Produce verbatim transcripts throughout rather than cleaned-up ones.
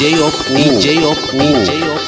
DJ Opu, DJ Opu, DJ Opu.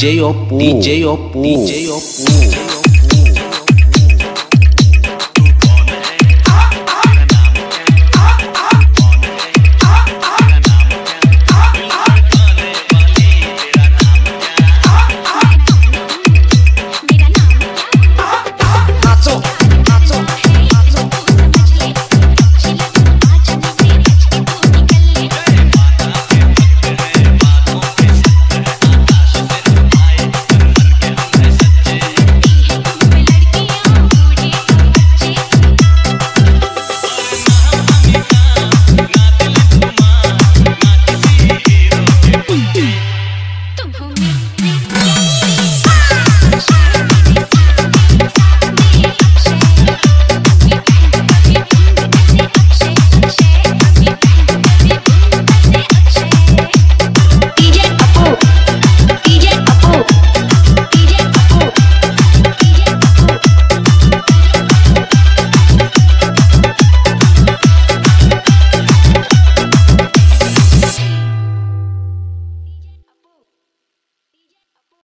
DJ Opu, DJ Opu, DJ Opu.